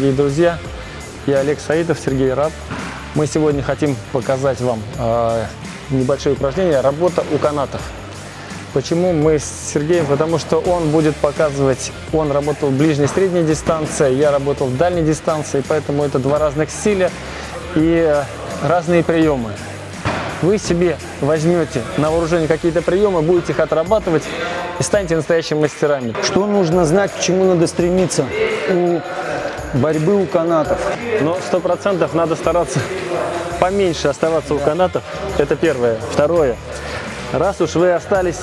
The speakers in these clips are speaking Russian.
Дорогие друзья, я Олег Саитов, Сергей Рааб. Мы сегодня хотим показать вам небольшое упражнение «Работа у канатов». Почему мы с Сергеем? Потому что он будет показывать, он работал в ближней и средней дистанции, я работал в дальней дистанции, поэтому это два разных стиля и разные приемы. Вы себе возьмете на вооружение какие-то приемы, будете их отрабатывать и станете настоящими мастерами. Что нужно знать, к чему надо стремиться у борьбы у канатов? Но 100% надо стараться поменьше оставаться у канатов. Это первое. Второе. Раз уж вы остались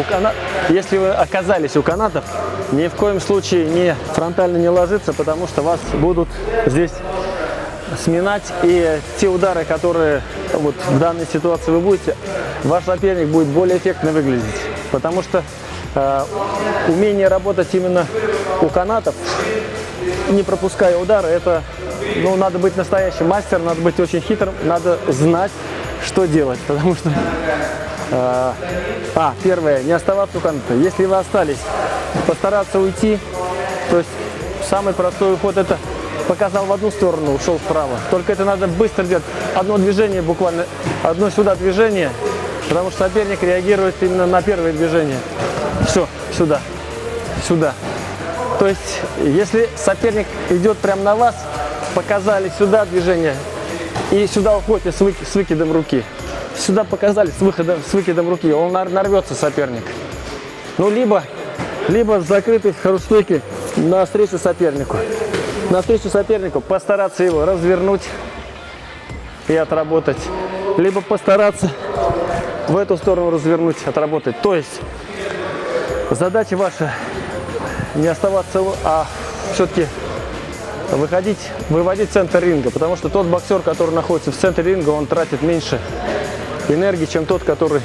у канатов, если вы оказались у канатов, ни в коем случае не фронтально не ложиться, потому что вас будут здесь сминать, и те удары, которые вот в данной ситуации вы будете, ваш соперник будет более эффектно выглядеть, потому что умение работать именно у канатов, не пропуская удары, это, ну, надо быть настоящим мастером, надо быть очень хитрым, надо знать, что делать, потому что первое, не оставаться у каната. Если вы остались, постараться уйти, то есть самый простой уход — это показал в одну сторону, ушел вправо. Только это надо быстро делать. Одно движение, буквально одно сюда движение, потому что соперник реагирует именно на первое движение. Все, сюда, сюда. То есть, если соперник идет прямо на вас, показали сюда движение и сюда уходите с выкидом руки. Сюда показали с выкидом руки, он нарвется, соперник. Ну, либо закрытый в хардстеке навстречу сопернику. Навстречу сопернику постараться его развернуть и отработать, либо постараться в эту сторону развернуть, отработать. То есть задача ваша не оставаться, а все-таки выводить центр ринга, потому что тот боксер, который находится в центре ринга, он тратит меньше энергии, чем тот, который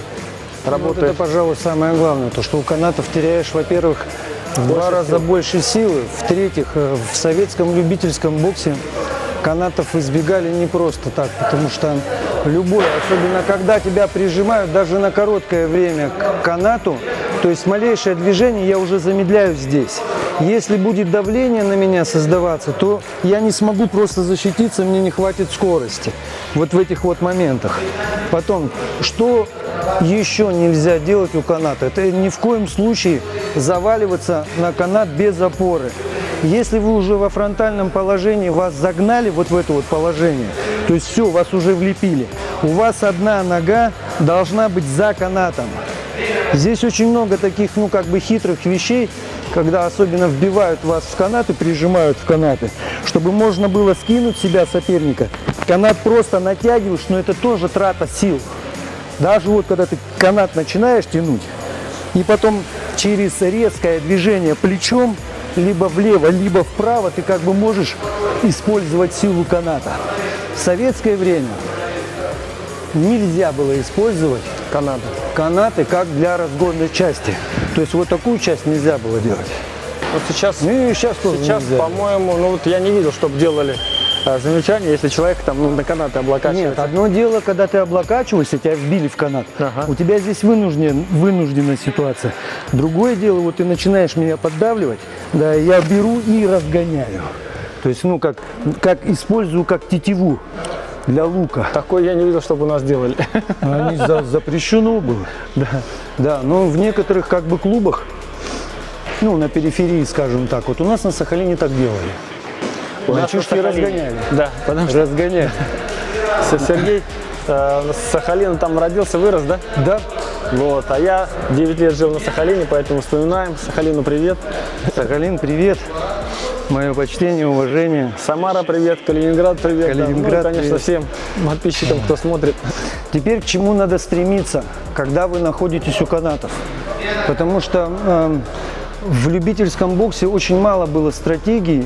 работает. Вот это, пожалуй, самое главное, то что у канатов теряешь, во-первых, в два раза больше силы. В-третьих, в советском любительском боксе канатов избегали не просто так, потому что любой, особенно когда тебя прижимают даже на короткое время к канату, то есть малейшее движение я уже замедляю здесь. Если будет давление на меня создаваться, то я не смогу просто защититься, мне не хватит скорости. Вот в этих вот моментах. Потом, что еще нельзя делать у каната? Это ни в коем случае заваливаться на канат без опоры. Если вы уже во фронтальном положении, вас загнали вот в это вот положение, то есть все, вас уже влепили. У вас одна нога должна быть за канатом. Здесь очень много таких, ну, как бы хитрых вещей, когда особенно вбивают вас в канаты, прижимают в канаты, чтобы можно было скинуть себя соперника. Канат просто натягиваешь, но это тоже трата сил. Даже вот когда ты канат начинаешь тянуть, и потом через резкое движение плечом, либо влево, либо вправо, ты как бы можешь использовать силу каната. В советское время нельзя было использовать канаты как для разгонной части. То есть вот такую часть нельзя было делать. Вот сейчас, ну, и сейчас по-моему, ну вот я не видел, чтобы делали замечания, если человек там, ну, на канаты облокачивается. Нет, одно дело, когда ты облокачиваешься, тебя вбили в канат. Ага. У тебя здесь вынужденная ситуация. Другое дело, вот ты начинаешь меня поддавливать, да, я беру и разгоняю. То есть, ну, как использую как тетиву. Для лука. Такой я не видел, чтобы у нас делали. Они запрещено было. Да, но в некоторых как бы клубах, ну, на периферии, скажем так, вот у нас на Сахалине так делали. Мальчишки разгоняли. Да, потому что разгоняли. Сергей с Сахалина там родился, вырос, да? Да. Вот, а я 9 лет жил на Сахалине, поэтому вспоминаем. Сахалину привет. Сахалин, привет. Мое почтение, уважение. Самара, привет. Калининград, привет. Калининград, да. Ну, конечно, привет всем подписчикам, кто смотрит. Теперь к чему надо стремиться, когда вы находитесь у канатов. Потому что в любительском боксе очень мало было стратегий,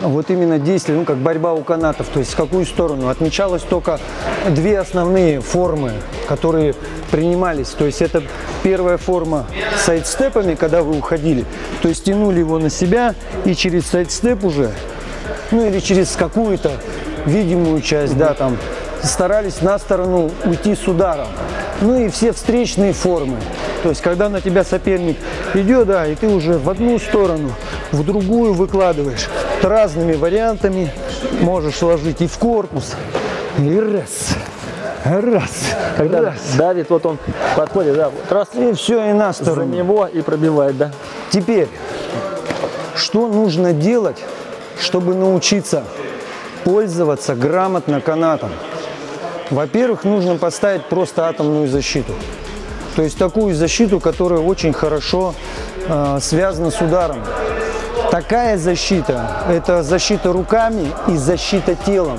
вот именно действий, ну, как борьба у канатов, то есть в какую сторону. Отмечалось только две основные формы, которые принимались. То есть это первая форма сайдстепами, когда вы уходили, то есть тянули его на себя и через сайдстеп уже, ну или через какую-то видимую часть, да, там, старались на сторону уйти с ударом. Ну и все встречные формы. То есть когда на тебя соперник идет, да, и ты уже в одну сторону, в другую выкладываешь. разными вариантами. Можешь ложить и в корпус, и раз. Когда раз давит, вот он подходит, да, вот раз, и все, и на сторону. За него и пробивает, да. Теперь, что нужно делать, чтобы научиться пользоваться грамотно канатом? Во-первых, нужно поставить просто атомную защиту. То есть такую защиту, которая очень хорошо связана с ударом. Такая защита – это защита руками и защита телом.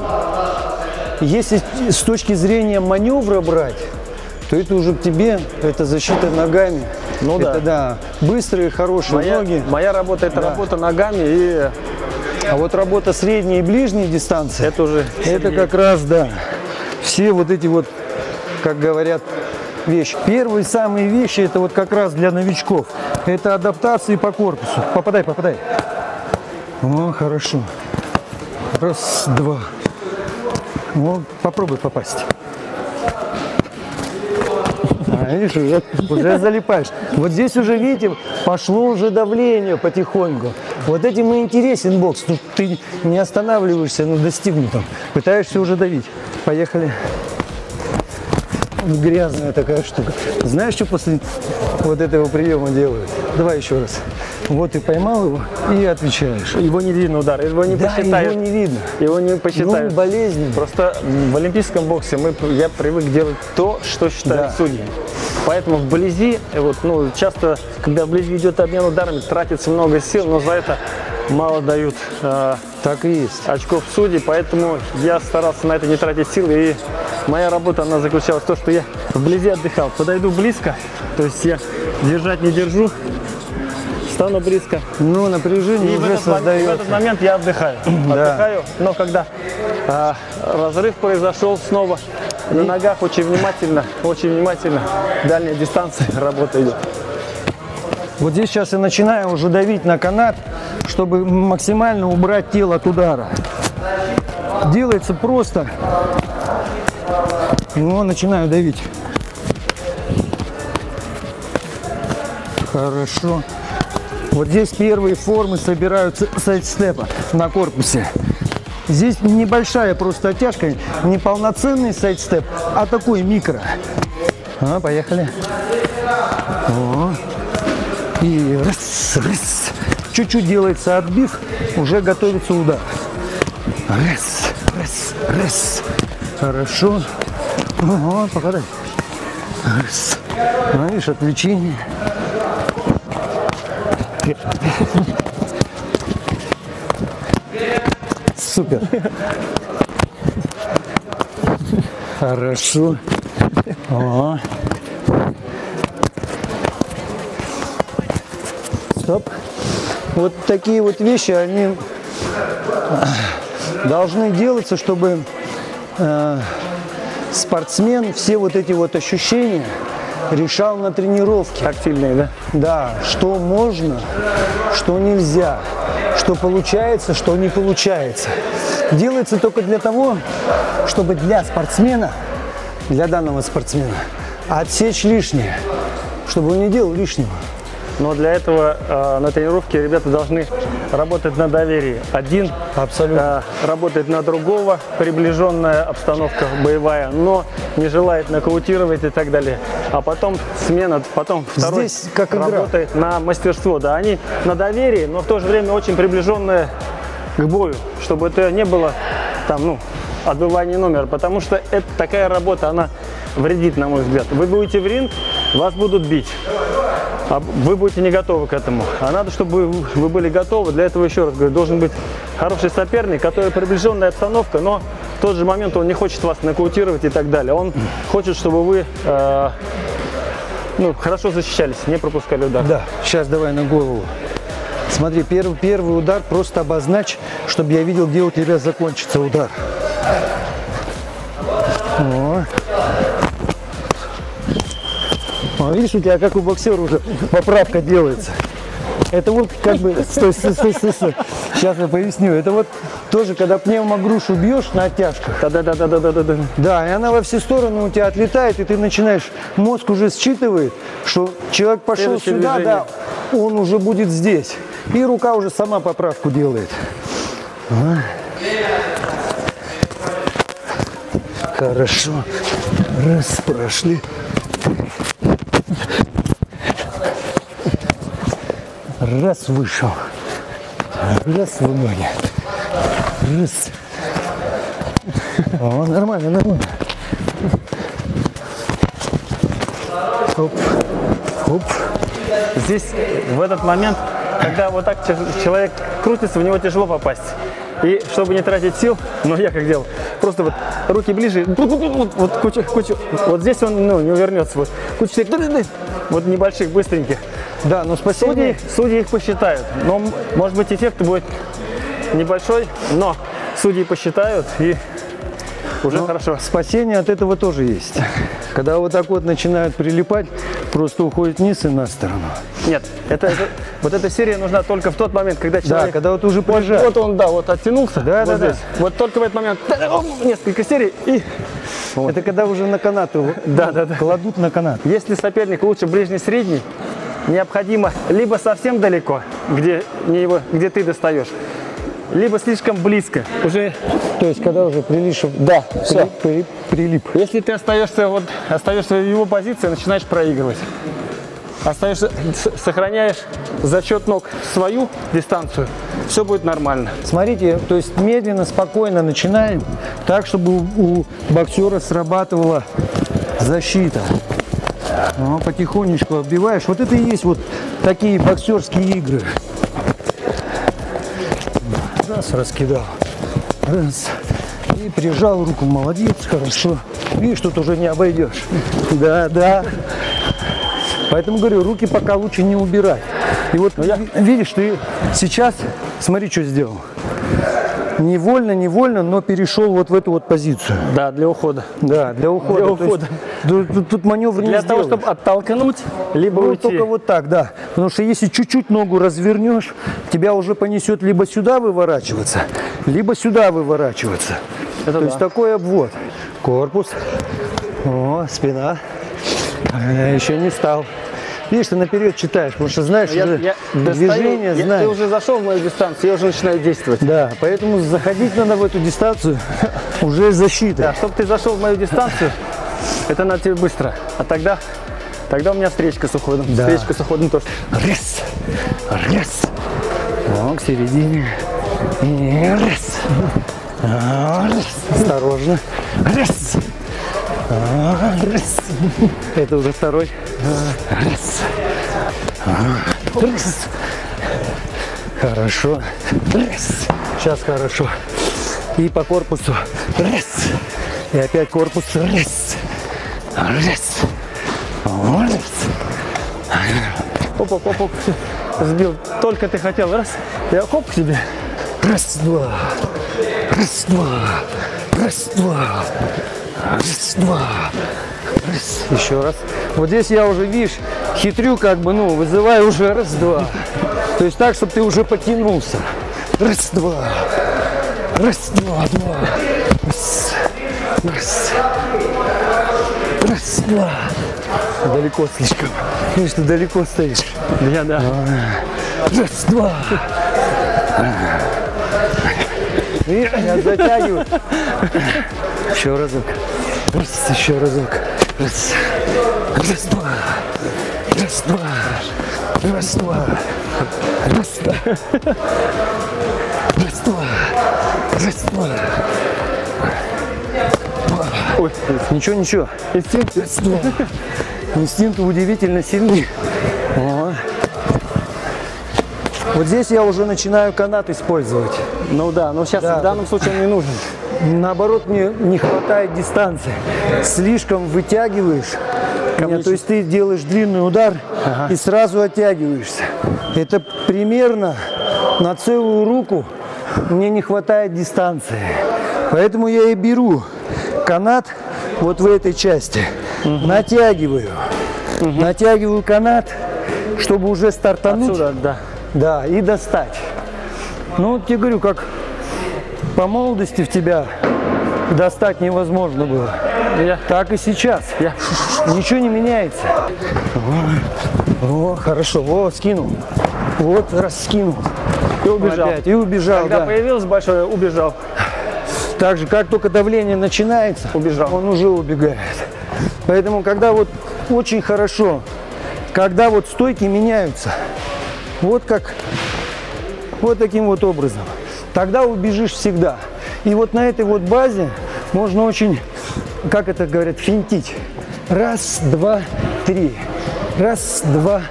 Если с точки зрения маневра брать, то это уже к тебе, это защита ногами. Ну это, да. Быстрые, хорошие ноги. Моя работа – это работа ногами. А вот работа средней и ближней дистанции – это уже это как раз, да, все вот эти вот, как говорят, вещи. Первые самые вещи – это вот как раз для новичков. Это адаптации по корпусу. Попадай, попадай. О, хорошо. Раз, два. Вот, попробуй попасть. А, видишь, уже залипаешь. Вот здесь уже, видите, пошло уже давление потихоньку. Вот этим и интересен бокс. Тут ты не останавливаешься на достигнутом. Пытаешься уже давить. Поехали. Грязная такая штука. Знаешь, что после вот этого приема делают? Давай еще раз. Вот и поймал его и отвечаешь. Его не видно, удар. Его не посчитаешь. Его не видно. Его не посчитаешь. Болезнь. Просто в олимпийском боксе я привык делать то, что считают судьи. Поэтому вблизи, вот, ну, часто, когда вблизи идет обмен ударами, тратится много сил, но за это мало дают так и есть. Очков судей, поэтому я старался на это не тратить силы. И моя работа, она заключалась в том, что я вблизи отдыхал. Подойду близко, то есть я держать не держу, стану близко. Ну, напряжение уже создается. В этот момент я отдыхаю. Отдыхаю, но когда разрыв произошел снова, на ногах очень внимательно, дальняя дистанция, работа идет. Вот здесь сейчас я начинаю уже давить на канат, чтобы максимально убрать тело от удара. Делается просто. Но начинаю давить. Хорошо. Вот здесь первые формы собираются сайдстепа на корпусе. Здесь небольшая просто оттяжка, не полноценный сайдстеп, а такой микро. Поехали. О. И раз. Чуть-чуть делается отбив, уже готовится удар. Раз. Хорошо. Ого, попадай. Раз. Знаешь, отвлечение. Супер. Хорошо. Ого. Стоп. Вот такие вот вещи, они должны делаться, чтобы спортсмен все вот эти вот ощущения решал на тренировке. Тактильные, да? Да, что можно, что нельзя, что получается, что не получается. Делается только для того, чтобы для данного спортсмена, отсечь лишнее, чтобы он не делал лишнего. Но для этого на тренировке ребята должны работать на доверии. Один абсолютно работает на другого, приближенная обстановка боевая, но не желает нокаутировать и так далее. А потом смена, потом второй здесь как работает игра на мастерство. Да, они на доверии, но в то же время очень приближенные к бою, чтобы это не было там, ну, отбывание номера, потому что это такая работа, она вредит, на мой взгляд. Вы будете в ринг, вас будут бить. А вы будете не готовы к этому. А надо, чтобы вы были готовы. Для этого, еще раз говорю, должен быть хороший соперник, который приближенная обстановка, но в тот же момент он не хочет вас нокаутировать и так далее. Он хочет, чтобы вы хорошо защищались, не пропускали удар. Да, сейчас давай на голову. Смотри, первый удар просто обозначь, чтобы я видел, где у тебя закончится удар. О. Видишь, у тебя как у боксера уже поправка делается. Это вот как бы... Стой. Сейчас я поясню. Это вот тоже, когда пневмогрушу бьешь на оттяжках. Да. Да, и она во все стороны у тебя отлетает, и ты начинаешь... Мозг уже считывает, что человек пошел сюда, да, он уже будет здесь. И рука уже сама поправку делает. Хорошо. Раз, прошли. Раз, вышел. Раз, вымоги. Раз. О, нормально, нормально. Хоп. Хоп. Здесь, в этот момент, когда вот так человек крутится, в него тяжело попасть. И чтобы не тратить сил, ну я как делал, просто вот руки ближе, вот кучу, вот здесь он, ну, не увернется, вот кучу, вот небольших, быстреньких. Да, ну спасибо. Судьи их посчитают, но, может быть, эффект будет небольшой, но судьи посчитают и уже, ну, хорошо. Спасение от этого тоже есть. Когда вот так вот начинают прилипать, просто уходит вниз и на сторону. Нет, это, вот эта серия нужна только в тот момент, когда человек... Да, когда вот уже прижат. Вот он, да, вот оттянулся. Да, вот да, здесь. Да. Вот только в этот момент несколько серий и... Вот. Это когда уже на канат его кладут на канат. Если соперник лучше ближний-средний, необходимо либо совсем далеко, где ты достаешь, либо слишком близко. Уже... То есть, когда уже прилип. Да, все. Прилип. Если ты остаешься в его позиции, начинаешь проигрывать. Сохраняешь за счет ног свою дистанцию, все будет нормально. Смотрите, то есть медленно, спокойно начинаем, так, чтобы у боксера срабатывала защита. Но потихонечку отбиваешь. Вот это и есть вот такие боксерские игры. Раз, раскидал. Раз. И прижал руку. Молодец, хорошо. Видишь, тут уже не обойдешь. Да, да. Поэтому говорю, руки пока лучше не убирать. И вот видишь, ты сейчас, смотри, что сделал. Невольно, но перешел вот в эту вот позицию. Да, для ухода. Да, для ухода. Для ухода. Тут маневр не сделаешь. Для того, чтобы оттолкнуть, либо уйти. Только вот так, да. Потому что если чуть-чуть ногу развернешь, тебя уже понесет либо сюда выворачиваться, либо сюда выворачиваться. Это то есть такой обвод. Корпус. О, спина. Я еще не стал. Видишь, ты наперед читаешь, потому что знаешь, движение знаешь. Ты уже зашел в мою дистанцию, я уже начинаю действовать. Да, поэтому заходить надо в эту дистанцию уже защита. Да, чтобы ты зашел в мою дистанцию, это надо тебе быстро. А тогда у меня встречка с уходом. Да. Встречка с уходом тоже. Раз, раз. Вон, к середине. И раз. Раз. Осторожно. Раз. Раз. Это уже второй. Раз. Раз. Хорошо. Раз. Сейчас хорошо. И по корпусу. Раз. И опять корпус. Раз. Раз. Оп, оп, оп, оп. Сбил. Только ты хотел. Раз. Я хоп к тебе. Раз, два. Раз, два. Раз, два. Раз, два. Раз. Еще раз. Вот здесь я уже, видишь, хитрю, как бы, ну, вызываю уже раз, два. То есть так, чтобы ты уже потянулся. Раз, два. Раз, два, два. Раз. Раз. Раз, два. Далеко слишком. Видишь, ты далеко стоишь. Я, да. Раз, два. Я затягиваю. Еще разок. Раз, еще разок. Раз. Раз, два. Раз, два. Раз, два. Раз, два. Раз, два. Раз, два. Ой, ничего, ничего. Инстинкт. Раз, два. Инстинкт удивительно сильный. О. Вот здесь я уже начинаю канат использовать. Ну да, но сейчас в данном случае он не нужен. Наоборот, мне не хватает дистанции. Слишком вытягиваешь. Нет, то есть ты делаешь длинный удар и сразу оттягиваешься. Это примерно на целую руку мне не хватает дистанции. Поэтому я и беру канат вот в этой части. Натягиваю. Натягиваю канат, чтобы уже стартануть. Отсюда, да. Да, и достать. Ну, вот я говорю, как... По молодости в тебя достать невозможно было. Так и сейчас. Ничего не меняется. О, хорошо. Вот, скинул. Вот, раскинул. И убежал. Опять. И убежал. Когда появилось большое, убежал. Так же, как только давление начинается, убежал. Он уже убегает. Поэтому, когда вот очень хорошо, когда вот стойки меняются, вот как, вот таким вот образом, тогда убежишь всегда. И вот на этой вот базе можно очень, как это говорят, финтить. Раз, два, три. Раз, два,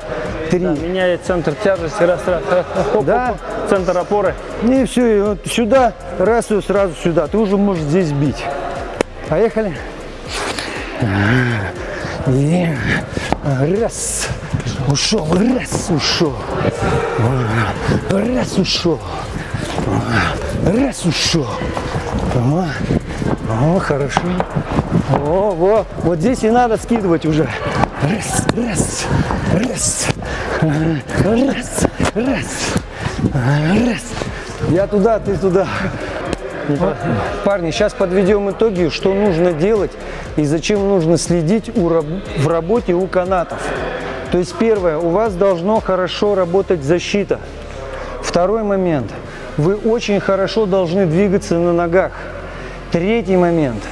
три. Да, меняет центр тяжести. Раз, раз, раз. Хоп, да. Хоп, центр опоры. И все, и вот сюда, раз, и сразу сюда. Ты уже можешь здесь бить. Поехали. Раз. Ушел. Раз, ушел. Раз, ушел. Раз, ушел. О, хорошо. О, во. Вот здесь и надо скидывать уже. Раз, раз, раз, раз, раз, раз. Я туда, ты туда. Вот. Парни, сейчас подведем итоги, что нужно делать и зачем нужно следить в работе у канатов. То есть первое, у вас должно хорошо работать защита. Второй момент, вы очень хорошо должны двигаться на ногах. Третий момент.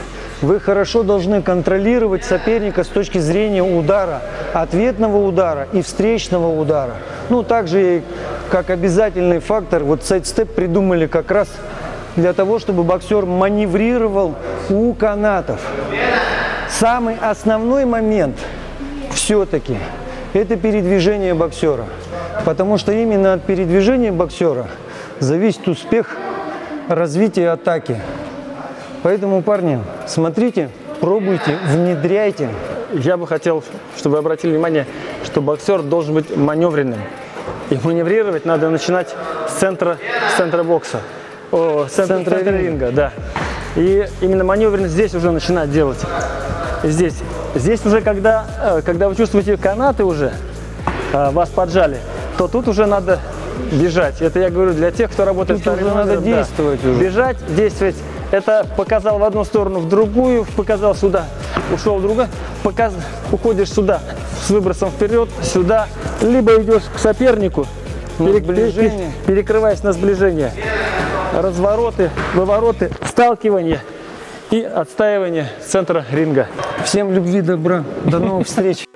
Вы хорошо должны контролировать соперника с точки зрения удара, ответного удара и встречного удара. Ну, также, как обязательный фактор, вот сайдстеп придумали как раз для того, чтобы боксер маневрировал у канатов. Самый основной момент все-таки это передвижение боксера. Потому что именно от передвижения боксера зависит успех развития атаки. Поэтому, парни, смотрите, пробуйте, внедряйте. Я бы хотел, чтобы вы обратили внимание, что боксер должен быть маневренным. И маневрировать надо начинать с центра бокса. О, центра ринга, да. И именно маневренность здесь уже начинать делать. Здесь. Здесь уже, когда вы чувствуете канаты уже, вас поджали, то тут уже надо бежать. Это я говорю для тех, кто работает тут уже надо действовать. Да. Уже. Бежать, действовать. Это показал в одну сторону, в другую, показал сюда, ушел в другую, уходишь сюда с выбросом вперед, сюда, либо идешь к сопернику, перекрываясь на сближение, развороты, вывороты, сталкивание и отстаивание центра ринга. Всем любви, добра, до новых встреч!